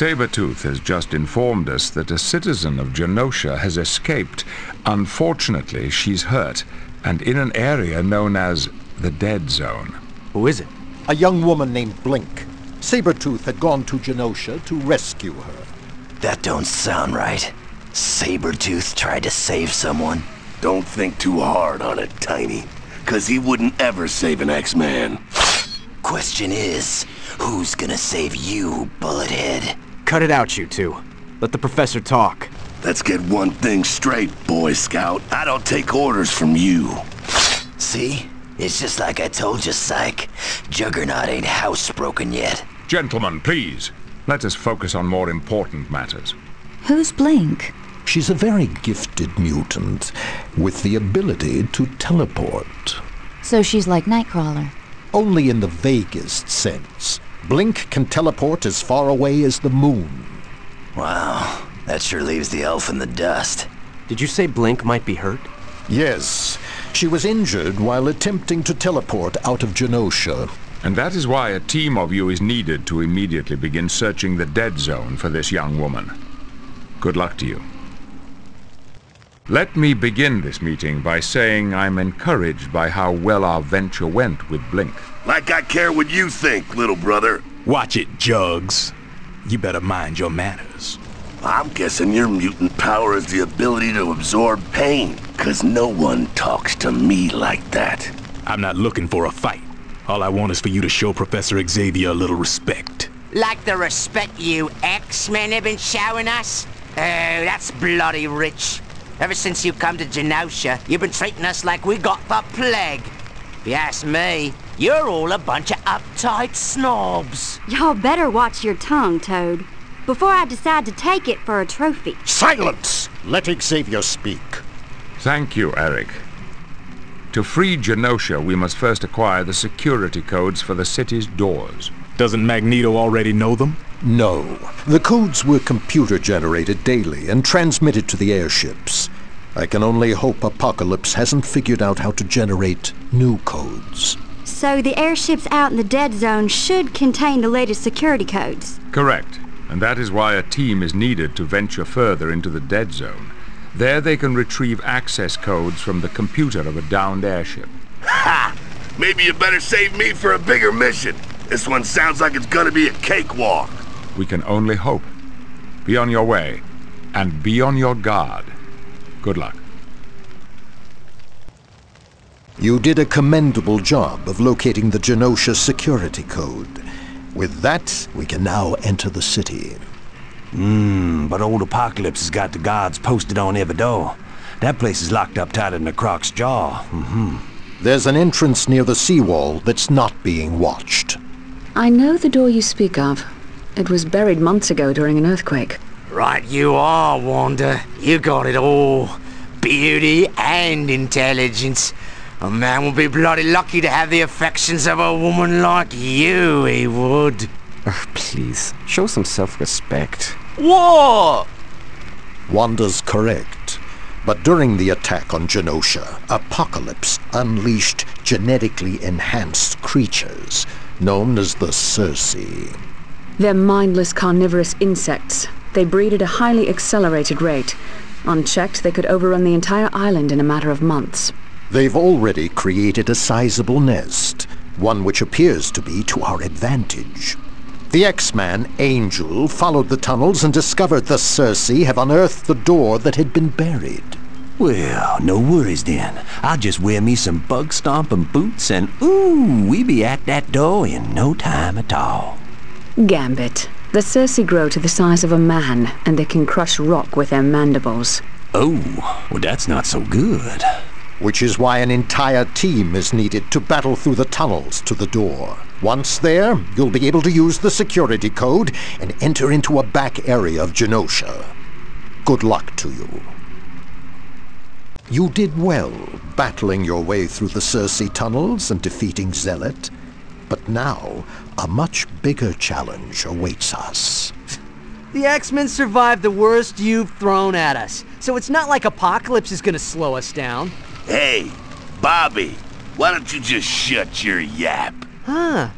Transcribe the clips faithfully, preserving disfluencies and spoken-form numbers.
Sabretooth has just informed us that a citizen of Genosha has escaped. Unfortunately, she's hurt, and in an area known as the Dead Zone. Who is it? A young woman named Blink. Sabretooth had gone to Genosha to rescue her. That don't sound right. Sabretooth tried to save someone. Don't think too hard on it, Tiny, cause he wouldn't ever save an X-Man. Question is, who's gonna save you, Bullethead? Cut it out, you two. Let the Professor talk. Let's get one thing straight, Boy Scout. I don't take orders from you. See? It's just like I told you, Psych. Juggernaut ain't housebroken yet. Gentlemen, please. Let us focus on more important matters. Who's Blink? She's a very gifted mutant, with the ability to teleport. So she's like Nightcrawler? Only in the vaguest sense. Blink can teleport as far away as the moon. Wow, that sure leaves the elf in the dust. Did you say Blink might be hurt? Yes. She was injured while attempting to teleport out of Genosha. And that is why a team of you is needed to immediately begin searching the Dead Zone for this young woman. Good luck to you. Let me begin this meeting by saying I'm encouraged by how well our venture went with Blink. Like I care what you think, little brother. Watch it, Jugs. You better mind your manners. I'm guessing your mutant power is the ability to absorb pain, cause no one talks to me like that. I'm not looking for a fight. All I want is for you to show Professor Xavier a little respect. Like the respect you X-Men have been showing us? Oh, that's bloody rich. Ever since you come to Genosha, you've been treating us like we got the plague. If you ask me, you're all a bunch of uptight snobs. Y'all better watch your tongue, Toad, before I decide to take it for a trophy. Silence! Let Xavier speak. Thank you, Eric. To free Genosha, we must first acquire the security codes for the city's doors. Doesn't Magneto already know them? No. The codes were computer-generated daily and transmitted to the airships. I can only hope Apocalypse hasn't figured out how to generate new codes. So the airships out in the Dead Zone should contain the latest security codes? Correct. And that is why a team is needed to venture further into the Dead Zone. There they can retrieve access codes from the computer of a downed airship. Ha! Maybe you better save me for a bigger mission. This one sounds like it's gonna be a cakewalk. We can only hope. Be on your way, and be on your guard. Good luck. You did a commendable job of locating the Genosha security code. With that, we can now enter the city. Mmm, but old Apocalypse has got the guards posted on every door. That place is locked up tighter than a croc's jaw. Mm-hmm. There's an entrance near the seawall that's not being watched. I know the door you speak of. It was buried months ago during an earthquake. Right you are, Wanda. You got it all. Beauty and intelligence. A man will be bloody lucky to have the affections of a woman like you, he would. Oh, please, show some self-respect. What? Wanda's correct. But during the attack on Genosha, Apocalypse unleashed genetically enhanced creatures, known as the Circe. They're mindless carnivorous insects. They breed at a highly accelerated rate. Unchecked, they could overrun the entire island in a matter of months. They've already created a sizable nest, one which appears to be to our advantage. The X-Man, Angel, followed the tunnels and discovered the Circe have unearthed the door that had been buried. Well, no worries then. I'll just wear me some bug-stomping boots and ooh, we be at that door in no time at all. Gambit. The Circe grow to the size of a man, and they can crush rock with their mandibles. Oh, well that's not so good. Which is why an entire team is needed to battle through the tunnels to the door. Once there, you'll be able to use the security code and enter into a back area of Genosha. Good luck to you. You did well, battling your way through the Circe tunnels and defeating Zealot. But now, a much bigger challenge awaits us. The X-Men survived the worst you've thrown at us, so it's not like Apocalypse is gonna slow us down. Hey, Bobby, why don't you just shut your yap? Huh,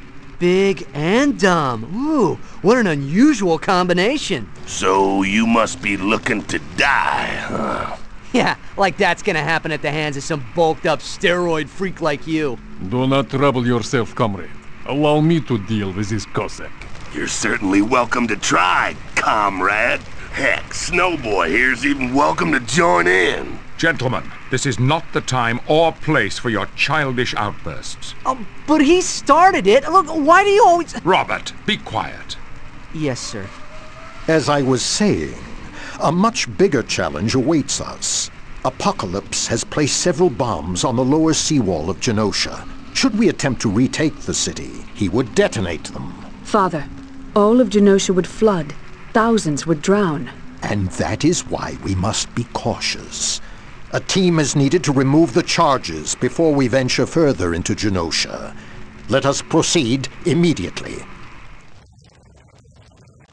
Big and dumb. Ooh, what an unusual combination. So you must be looking to die, huh? Yeah, like that's gonna happen at the hands of some bulked up steroid freak like you. Do not trouble yourself, comrade. Allow me to deal with this Cossack. You're certainly welcome to try, comrade. Heck, Snowboy here's even welcome to join in. Gentlemen, this is not the time or place for your childish outbursts. Oh, but he started it. Look, why do you always... Robert, be quiet. Yes, sir. As I was saying, a much bigger challenge awaits us. Apocalypse has placed several bombs on the lower seawall of Genosha. Should we attempt to retake the city, he would detonate them. Father, all of Genosha would flood. Thousands would drown. And that is why we must be cautious. A team is needed to remove the charges before we venture further into Genosha. Let us proceed immediately.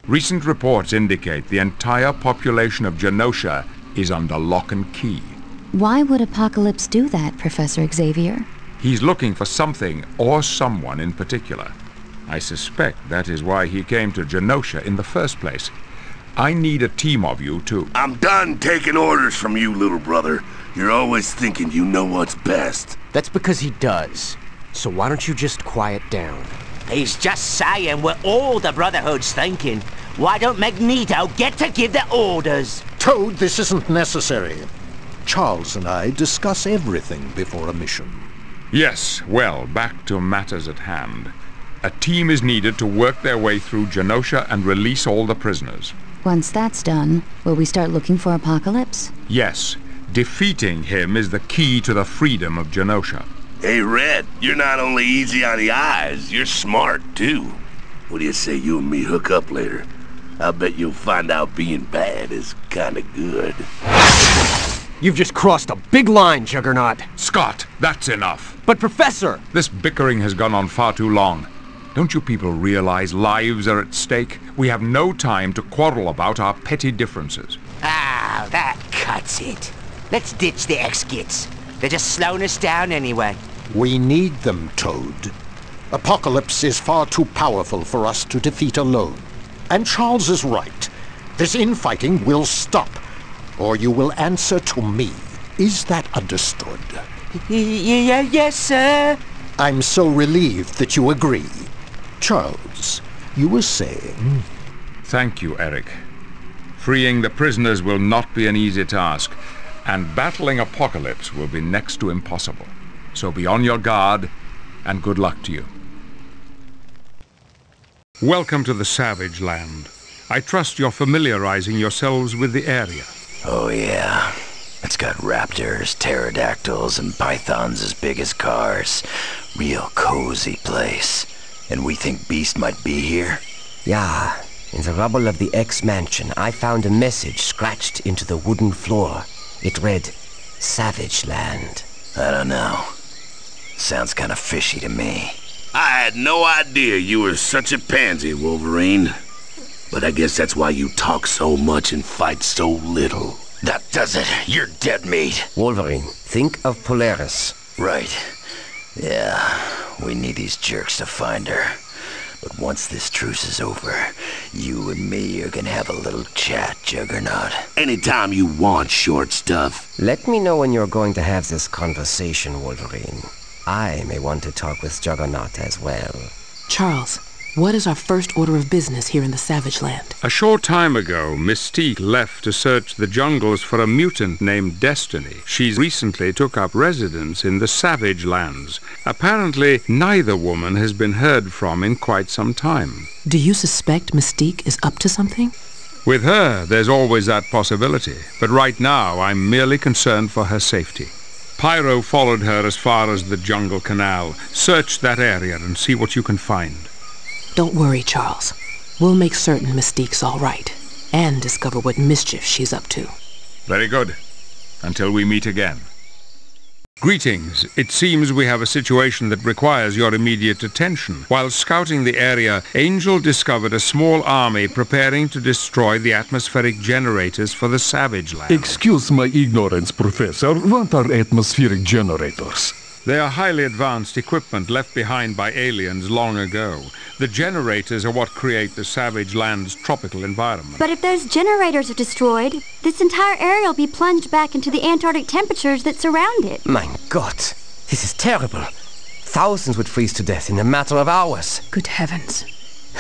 Recent reports indicate the entire population of Genosha is under lock and key. Why would Apocalypse do that, Professor Xavier? He's looking for something or someone in particular. I suspect that is why he came to Genosha in the first place. I need a team of you, too. I'm done taking orders from you, little brother. You're always thinking you know what's best. That's because he does. So why don't you just quiet down? He's just saying what all the Brotherhood's thinking. Why don't Magneto get to give the orders? Toad, this isn't necessary. Charles and I discuss everything before a mission. Yes, well, back to matters at hand. A team is needed to work their way through Genosha and release all the prisoners. Once that's done, will we start looking for Apocalypse? Yes. Defeating him is the key to the freedom of Genosha. Hey, Red, you're not only easy on the eyes, you're smart, too. What do you say you and me hook up later? I'll bet you'll find out being bad is kinda good. You've just crossed a big line, Juggernaut. Scott, that's enough. But, Professor! This bickering has gone on far too long. Don't you people realize lives are at stake? We have no time to quarrel about our petty differences. Ah, that cuts it. Let's ditch the ex-gits. They're just slowing us down anyway. We need them, Toad. Apocalypse is far too powerful for us to defeat alone. And Charles is right. This infighting will stop, or you will answer to me. Is that understood? Y- yes, sir. I'm so relieved that you agree. Charles, you were saying... Thank you, Eric. Freeing the prisoners will not be an easy task, and battling Apocalypse will be next to impossible. So be on your guard, and good luck to you. Welcome to the Savage Land. I trust you're familiarizing yourselves with the area. Oh, yeah. It's got raptors, pterodactyls, and pythons as big as cars. Real cozy place. And we think Beast might be here? Yeah. In the rubble of the X-Mansion, I found a message scratched into the wooden floor. It read, Savage Land. I don't know. Sounds kind of fishy to me. I had no idea you were such a pansy, Wolverine. But I guess that's why you talk so much and fight so little. That does it. You're dead meat. Wolverine, think of Polaris. Right. Yeah, we need these jerks to find her. But once this truce is over, you and me are gonna have a little chat, Juggernaut. Anytime you want, short stuff. Let me know when you're going to have this conversation, Wolverine. I may want to talk with Juggernaut as well. Charles, what is our first order of business here in the Savage Land? A short time ago, Mystique left to search the jungles for a mutant named Destiny. She recently took up residence in the Savage Lands. Apparently, neither woman has been heard from in quite some time. Do you suspect Mystique is up to something? With her, there's always that possibility. But right now, I'm merely concerned for her safety. Pyro followed her as far as the jungle canal. Search that area and see what you can find. Don't worry, Charles. We'll make certain Mystique's all right, and discover what mischief she's up to. Very good. Until we meet again. Greetings. It seems we have a situation that requires your immediate attention. While scouting the area, Angel discovered a small army preparing to destroy the atmospheric generators for the Savage Land. Excuse my ignorance, Professor. What are atmospheric generators? They are highly advanced equipment left behind by aliens long ago. The generators are what create the savage land's tropical environment. But if those generators are destroyed, this entire area will be plunged back into the Antarctic temperatures that surround it. Mein Gott, this is terrible. Thousands would freeze to death in a matter of hours. Good heavens.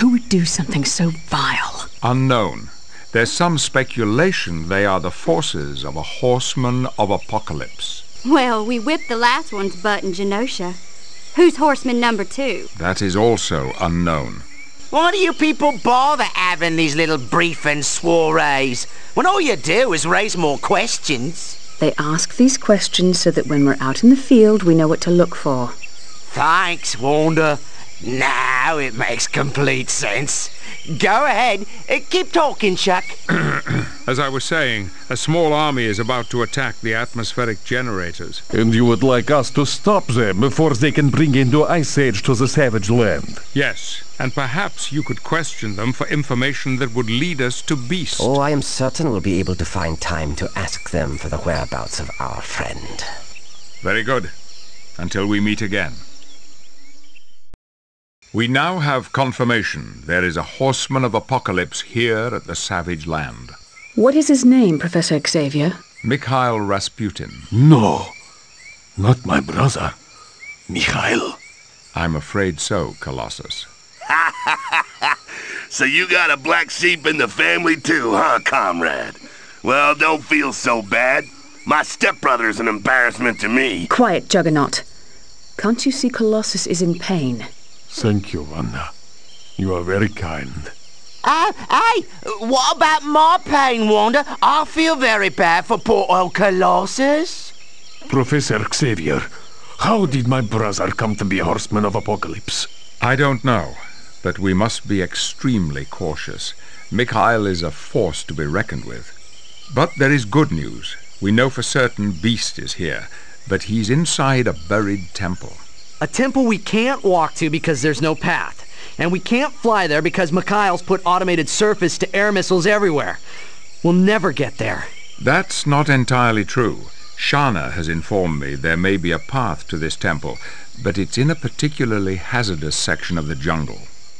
Who would do something so vile? Unknown. There's some speculation they are the forces of a horseman of apocalypse. Well, we whipped the last one's butt in Genosha. Who's horseman number two? That is also unknown. Why do you people bother having these little brief and soirees when all you do is raise more questions? They ask these questions so that when we're out in the field, we know what to look for. Thanks, Wanda. Now it makes complete sense. Go ahead, keep talking, Chuck. As I was saying, a small army is about to attack the atmospheric generators. And you would like us to stop them before they can bring into Ice Age to the savage land? Yes, and perhaps you could question them for information that would lead us to Beast. Oh, I am certain we'll be able to find time to ask them for the whereabouts of our friend. Very good. Until we meet again. We now have confirmation there is a horseman of apocalypse here at the Savage Land. What is his name, Professor Xavier? Mikhail Rasputin. No, not my brother, Mikhail. I'm afraid so, Colossus. Ha ha ha! So you got a black sheep in the family too, huh, comrade? Well, don't feel so bad. My stepbrother's an embarrassment to me. Quiet, Juggernaut. Can't you see Colossus is in pain? Thank you, Wanda. You are very kind. Uh, hey, what about my pain, Wanda? I feel very bad for poor old Colossus. Professor Xavier, how did my brother come to be a horseman of apocalypse? I don't know, but we must be extremely cautious. Mikhail is a force to be reckoned with. But there is good news. We know for certain Beast is here, but he's inside a buried temple. A temple we can't walk to because there's no path. And we can't fly there because Mikhail's put automated surface-to-air missiles everywhere. We'll never get there. That's not entirely true. Shana has informed me there may be a path to this temple, but it's in a particularly hazardous section of the jungle.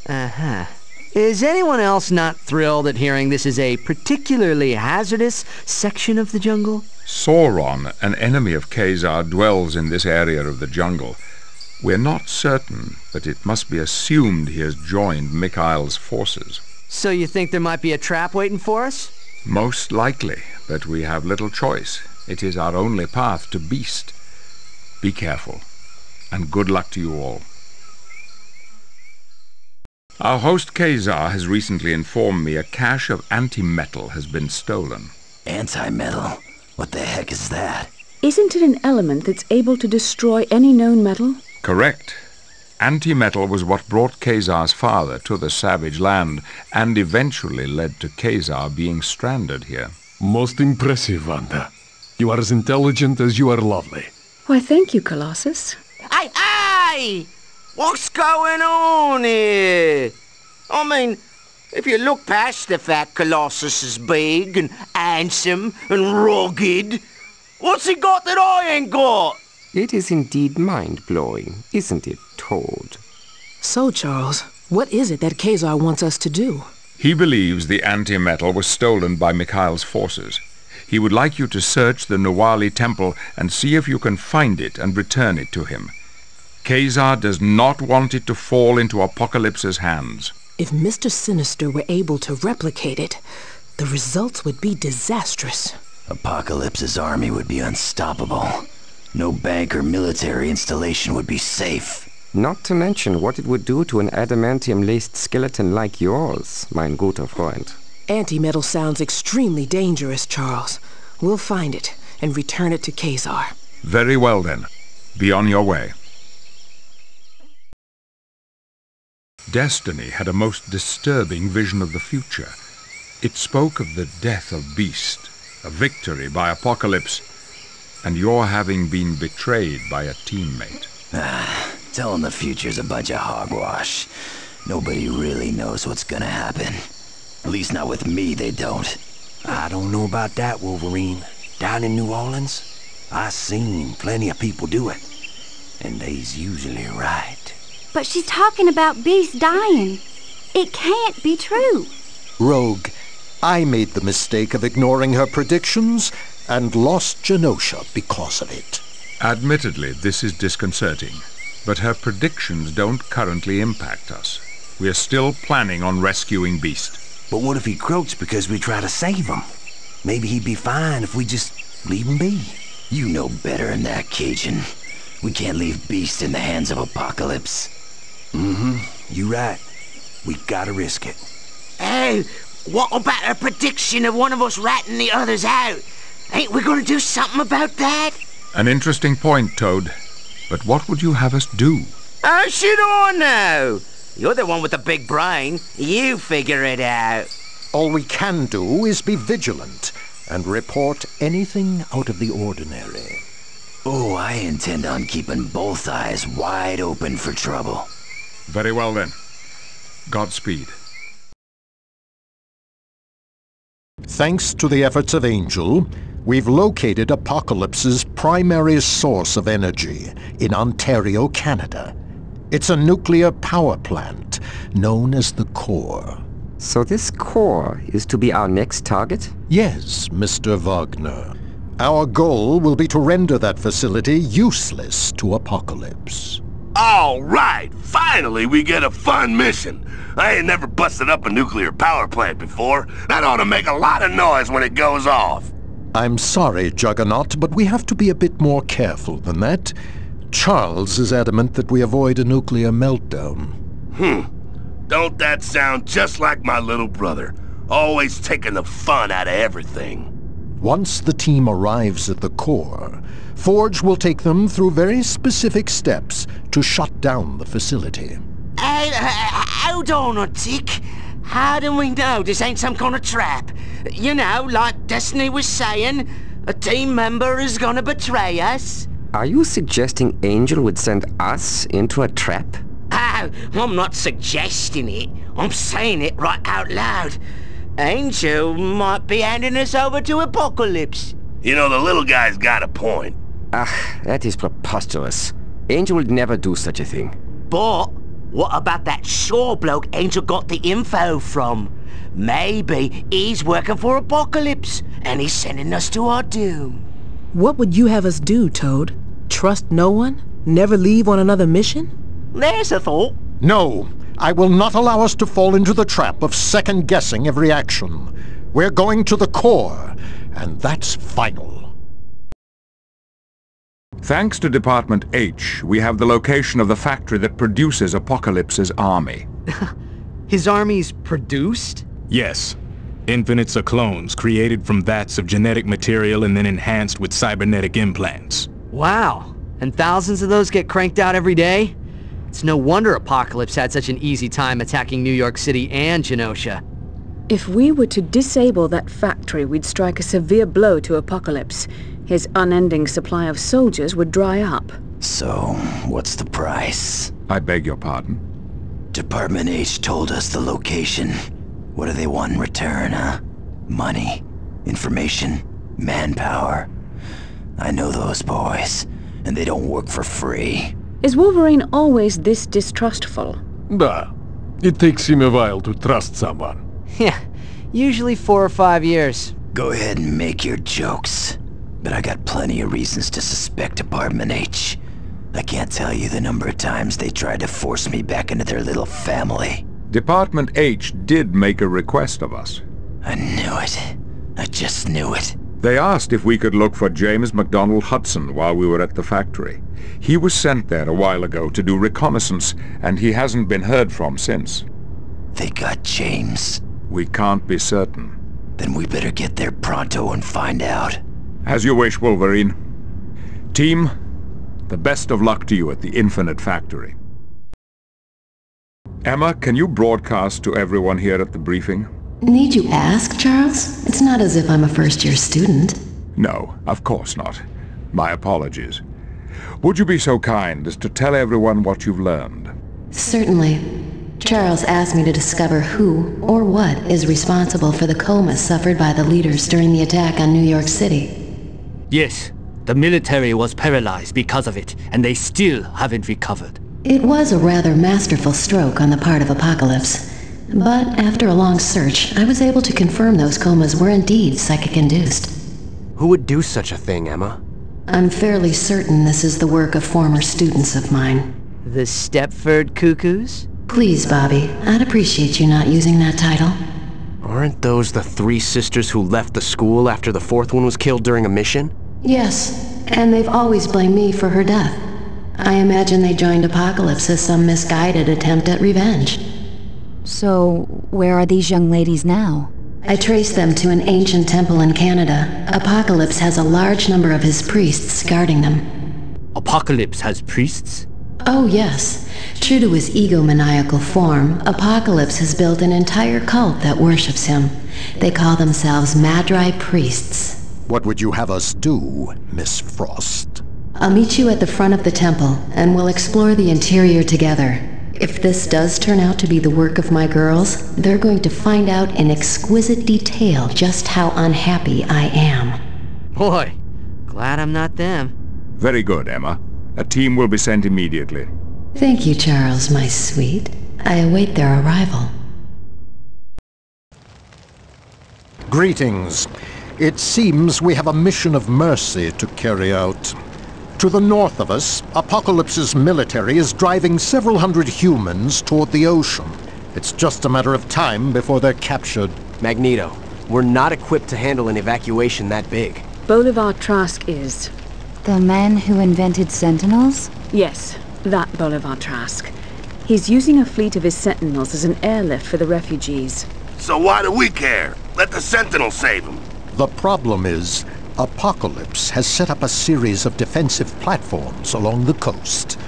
Uh-huh. Is anyone else not thrilled at hearing this is a particularly hazardous section of the jungle? Sauron, an enemy of Ka-Zar, dwells in this area of the jungle. We're not certain, but it must be assumed he has joined Mikhail's forces. So you think there might be a trap waiting for us? Most likely, but we have little choice. It is our only path to Beast. Be careful, and good luck to you all. Our host Ka-Zar has recently informed me a cache of antimetal has been stolen. Antimetal? What the heck is that? Isn't it an element that's able to destroy any known metal? Correct. Antimetal was what brought Ka-Zar's father to the Savage Land and eventually led to Ka-Zar being stranded here. Most impressive, Wanda. You are as intelligent as you are lovely. Why, thank you, Colossus. Hey, hey! What's going on here? I mean, if you look past the fact Colossus is big and handsome and rugged, what's he got that I ain't got? It is indeed mind-blowing, isn't it, Toad? So, Charles, what is it that Ka-Zar wants us to do? He believes the antimetal was stolen by Mikhail's forces. He would like you to search the Nawali Temple and see if you can find it and return it to him. Ka-Zar does not want it to fall into Apocalypse's hands. If Mister Sinister were able to replicate it, the results would be disastrous. Apocalypse's army would be unstoppable. No bank or military installation would be safe. Not to mention what it would do to an adamantium-laced skeleton like yours, mein guter Freund. Antimetal sounds extremely dangerous, Charles. We'll find it and return it to Ka-Zar. Very well, then. Be on your way. Destiny had a most disturbing vision of the future. It spoke of the death of Beast, a victory by Apocalypse, and you're having been betrayed by a teammate. Ah, telling the future's a bunch of hogwash. Nobody really knows what's gonna happen. At least not with me, they don't. I don't know about that, Wolverine. Down in New Orleans, I seen plenty of people do it. And they's usually right. But she's talking about Beast dying. It can't be true. Rogue, I made the mistake of ignoring her predictions and lost Genosha because of it. Admittedly, this is disconcerting, but her predictions don't currently impact us. We're still planning on rescuing Beast. But what if he croaks because we try to save him? Maybe he'd be fine if we just leave him be. You know better than that, Cajun. We can't leave Beast in the hands of Apocalypse. Mm-hmm, you're right. We gotta risk it. Hey, what about a prediction of one of us ratting the others out? Ain't we gonna do something about that? An interesting point, Toad. But what would you have us do? How should I know? You're the one with the big brain. You figure it out. All we can do is be vigilant and report anything out of the ordinary. Oh, I intend on keeping both eyes wide open for trouble. Very well, then. Godspeed. Thanks to the efforts of Angel, we've located Apocalypse's primary source of energy in Ontario, Canada. It's a nuclear power plant known as the Core. So this Core is to be our next target? Yes, Mister Wagner. Our goal will be to render that facility useless to Apocalypse. All right! Finally we get a fun mission! I ain't never busted up a nuclear power plant before. That ought to make a lot of noise when it goes off. I'm sorry, Juggernaut, but we have to be a bit more careful than that. Charles is adamant that we avoid a nuclear meltdown. Hmm. Don't that sound just like my little brother? Always taking the fun out of everything. Once the team arrives at the Core, Forge will take them through very specific steps to shut down the facility. Hey, uh, hold on a tick. How do we know this ain't some kind of trap? You know, like Destiny was saying, a team member is gonna betray us. Are you suggesting Angel would send us into a trap? Oh, I'm not suggesting it. I'm saying it right out loud. Angel might be handing us over to Apocalypse. You know, the little guy's got a point. Ah, that is preposterous. Angel would never do such a thing. But what about that Shaw bloke Angel got the info from? Maybe he's working for Apocalypse, and he's sending us to our doom. What would you have us do, Toad? Trust no one? Never leave on another mission? There's a thought. No, I will not allow us to fall into the trap of second-guessing every action. We're going to the Core, and that's final. Thanks to Department H, we have the location of the factory that produces Apocalypse's army. His army's produced? Yes. Infinites are clones created from vats of genetic material and then enhanced with cybernetic implants. Wow. And thousands of those get cranked out every day? It's no wonder Apocalypse had such an easy time attacking New York City and Genosha. If we were to disable that factory, we'd strike a severe blow to Apocalypse. His unending supply of soldiers would dry up. So, what's the price? I beg your pardon? Department H told us the location. What do they want in return, huh? Money, information, manpower. I know those boys, and they don't work for free. Is Wolverine always this distrustful? Bah. It takes him a while to trust someone. Yeah, usually four or five years. Go ahead and make your jokes, but I got plenty of reasons to suspect Department H. I can't tell you the number of times they tried to force me back into their little family. Department H did make a request of us. I knew it. I just knew it. They asked if we could look for James McDonald Hudson while we were at the factory. He was sent there a while ago to do reconnaissance, and he hasn't been heard from since. They got James. We can't be certain. Then we better get there pronto and find out. As you wish, Wolverine. Team, the best of luck to you at the Infinite Factory. Emma, can you broadcast to everyone here at the briefing? Need you ask, Charles? It's not as if I'm a first-year student. No, of course not. My apologies. Would you be so kind as to tell everyone what you've learned? Certainly. Charles asked me to discover who, or what, is responsible for the coma suffered by the leaders during the attack on New York City. Yes, The military was paralyzed because of it, and they still haven't recovered. It was a rather masterful stroke on the part of Apocalypse. But after a long search, I was able to confirm those comas were indeed psychic-induced. Who would do such a thing, Emma? I'm fairly certain this is the work of former students of mine. The Stepford Cuckoos? Please, Bobby. I'd appreciate you not using that title. Aren't those the three sisters who left the school after the fourth one was killed during a mission? Yes, and they've always blamed me for her death. I imagine they joined Apocalypse as some misguided attempt at revenge. So, where are these young ladies now? I traced them to an ancient temple in Canada. Apocalypse has a large number of his priests guarding them. Apocalypse has priests? Oh, yes. True to his egomaniacal form, Apocalypse has built an entire cult that worships him. They call themselves Madrai Priests. What would you have us do, Miss Frost? I'll meet you at the front of the temple, and we'll explore the interior together. If this does turn out to be the work of my girls, they're going to find out in exquisite detail just how unhappy I am. Boy, glad I'm not them. Very good, Emma. A team will be sent immediately. Thank you, Charles, my sweet. I await their arrival. Greetings. It seems we have a mission of mercy to carry out. To the north of us, Apocalypse's military is driving several hundred humans toward the ocean. It's just a matter of time before they're captured. Magneto, we're not equipped to handle an evacuation that big. Bolivar Trask is. The man who invented Sentinels? Yes, that Bolivar Trask. He's using a fleet of his Sentinels as an airlift for the refugees. So why do we care? Let the Sentinels save them. The problem is, Apocalypse has set up a series of defensive platforms along the coast.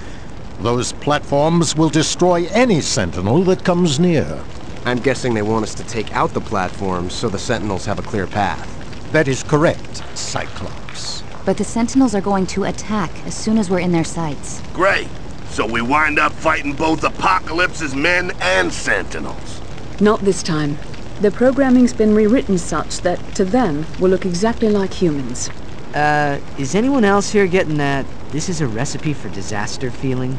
Those platforms will destroy any Sentinel that comes near. I'm guessing they want us to take out the platforms so the Sentinels have a clear path. That is correct, Cyclops. But the Sentinels are going to attack as soon as we're in their sights. Great. So we wind up fighting both Apocalypse's men and Sentinels. Not this time. The programming's been rewritten such that, to them, will look exactly like humans. Uh, is anyone else here getting that this is a recipe for disaster feeling?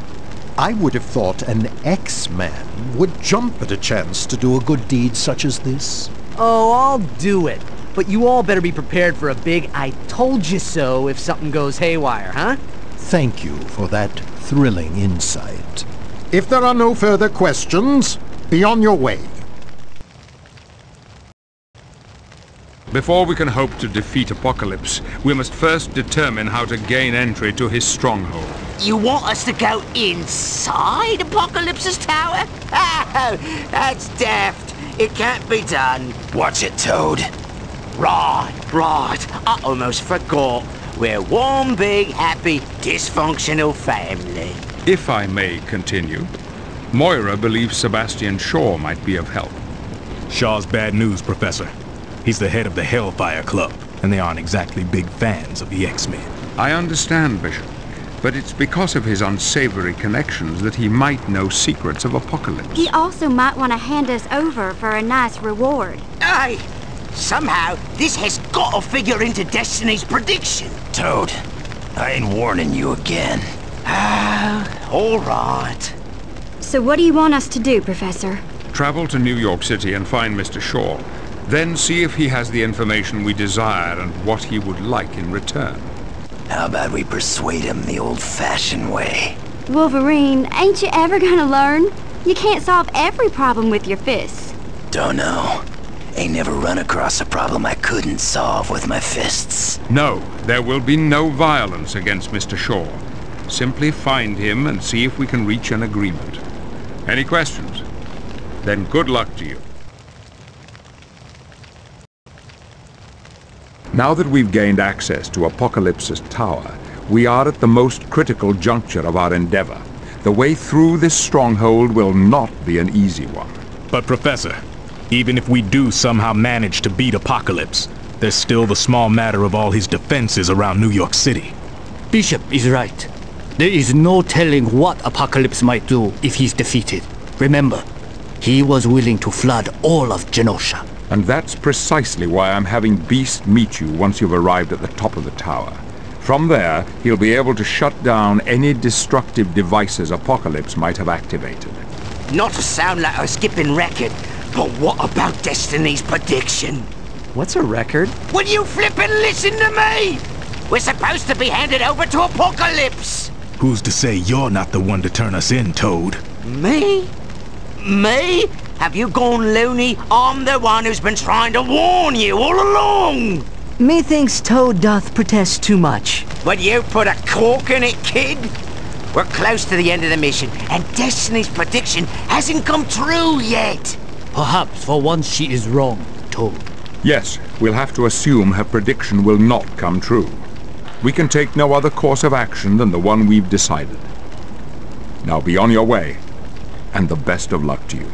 I would have thought an X-Man would jump at a chance to do a good deed such as this. Oh, I'll do it. But you all better be prepared for a big I told you so if something goes haywire, huh? Thank you for that thrilling insight. If there are no further questions, be on your way. Before we can hope to defeat Apocalypse, we must first determine how to gain entry to his stronghold. You want us to go inside Apocalypse's tower? Oh, that's daft. It can't be done. Watch it, Toad. Right, right. I almost forgot. We're one big, happy, dysfunctional family. If I may continue, Moira believes Sebastian Shaw might be of help. Shaw's bad news, Professor. He's the head of the Hellfire Club, and they aren't exactly big fans of the X-Men. I understand, Bishop, but it's because of his unsavory connections that he might know secrets of Apocalypse. He also might want to hand us over for a nice reward. Aye! Somehow, this has got to figure into Destiny's prediction. Toad, I ain't warning you again. Ah, all right. So what do you want us to do, Professor? Travel to New York City and find Mister Shaw. Then see if he has the information we desire and what he would like in return. How about we persuade him the old-fashioned way? Wolverine, ain't you ever gonna learn? You can't solve every problem with your fists. Dunno. Ain't never run across a problem I couldn't solve with my fists. No, there will be no violence against Mister Shaw. Simply find him and see if we can reach an agreement. Any questions? Then good luck to you. Now that we've gained access to Apocalypse's tower, we are at the most critical juncture of our endeavor. The way through this stronghold will not be an easy one. But Professor, even if we do somehow manage to beat Apocalypse, there's still the small matter of all his defenses around New York City. Bishop is right. There is no telling what Apocalypse might do if he's defeated. Remember, he was willing to flood all of Genosha. And that's precisely why I'm having Beast meet you once you've arrived at the top of the tower. From there, he'll be able to shut down any destructive devices Apocalypse might have activated. Not to sound like a skipping record, but what about Destiny's prediction? What's a record? Will you flippin' listen to me? We're supposed to be handed over to Apocalypse! Who's to say you're not the one to turn us in, Toad? Me? Me? Have you gone loony? I'm the one who's been trying to warn you all along! Methinks Toad doth protest too much. But you put a cork in it, kid! We're close to the end of the mission, and Destiny's prediction hasn't come true yet! Perhaps for once she is wrong, Toad. Yes, we'll have to assume her prediction will not come true. We can take no other course of action than the one we've decided. Now be on your way, and the best of luck to you.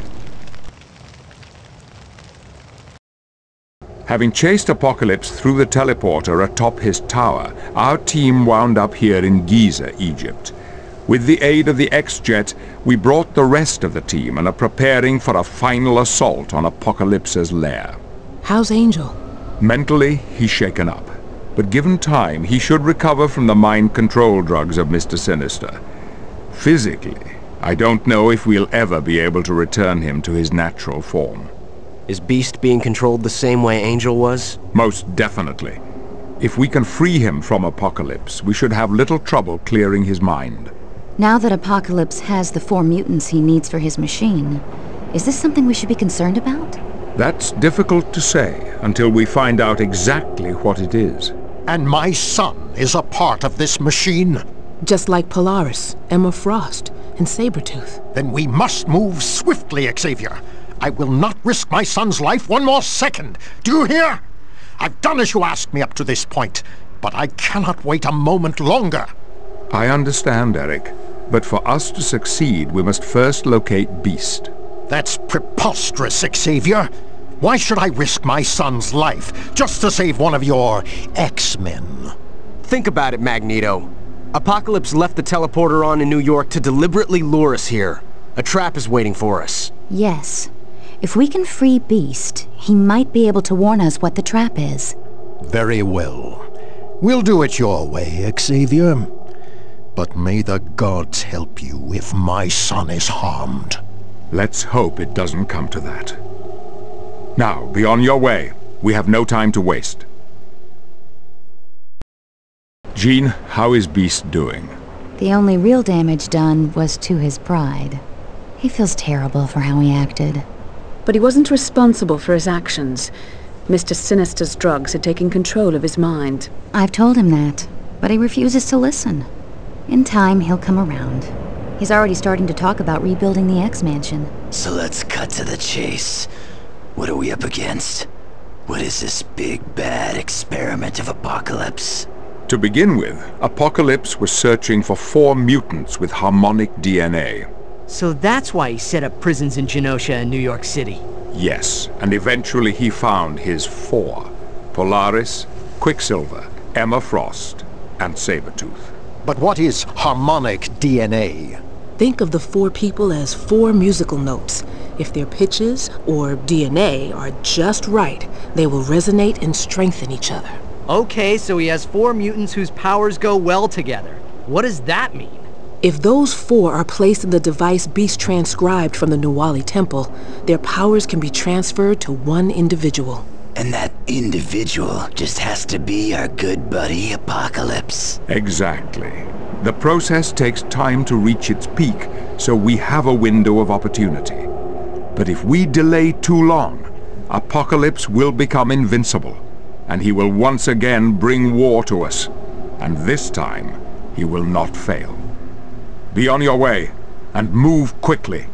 Having chased Apocalypse through the teleporter atop his tower, our team wound up here in Giza, Egypt. With the aid of the X-Jet, we brought the rest of the team and are preparing for a final assault on Apocalypse's lair. How's Angel? Mentally, he's shaken up. But given time, he should recover from the mind control drugs of Mister Sinister. Physically, I don't know if we'll ever be able to return him to his natural form. Is Beast being controlled the same way Angel was? Most definitely. If we can free him from Apocalypse, we should have little trouble clearing his mind. Now that Apocalypse has the four mutants he needs for his machine, is this something we should be concerned about? That's difficult to say until we find out exactly what it is. And my son is a part of this machine. Just like Polaris, Emma Frost, and Sabretooth. Then we must move swiftly, Xavier. I will not risk my son's life one more second. Do you hear? I've done as you asked me up to this point, but I cannot wait a moment longer. I understand, Eric, but for us to succeed, we must first locate Beast. That's preposterous, Xavier. Why should I risk my son's life just to save one of your X-Men? Think about it, Magneto. Apocalypse left the teleporter on in New York to deliberately lure us here. A trap is waiting for us. Yes. If we can free Beast, he might be able to warn us what the trap is. Very well. We'll do it your way, Xavier. But may the gods help you if my son is harmed. Let's hope it doesn't come to that. Now, be on your way. We have no time to waste. Jean, how is Beast doing? The only real damage done was to his pride. He feels terrible for how he acted. But he wasn't responsible for his actions. Mister Sinister's drugs had taken control of his mind. I've told him that, but he refuses to listen. In time, he'll come around. He's already starting to talk about rebuilding the X-Mansion. So let's cut to the chase. What are we up against? What is this big, bad experiment of Apocalypse? To begin with, Apocalypse was searching for four mutants with harmonic D N A. So that's why he set up prisons in Genosha and New York City. Yes, and eventually he found his four. Polaris, Quicksilver, Emma Frost, and Sabretooth. But what is harmonic D N A? Think of the four people as four musical notes. If their pitches or D N A are just right, they will resonate and strengthen each other. Okay, so he has four mutants whose powers go well together. What does that mean? If those four are placed in the device Beast transcribed from the Nuwali Temple, their powers can be transferred to one individual. And that individual just has to be our good buddy Apocalypse. Exactly. The process takes time to reach its peak, so we have a window of opportunity. But if we delay too long, Apocalypse will become invincible, and he will once again bring war to us. And this time, he will not fail. Be on your way, and move quickly.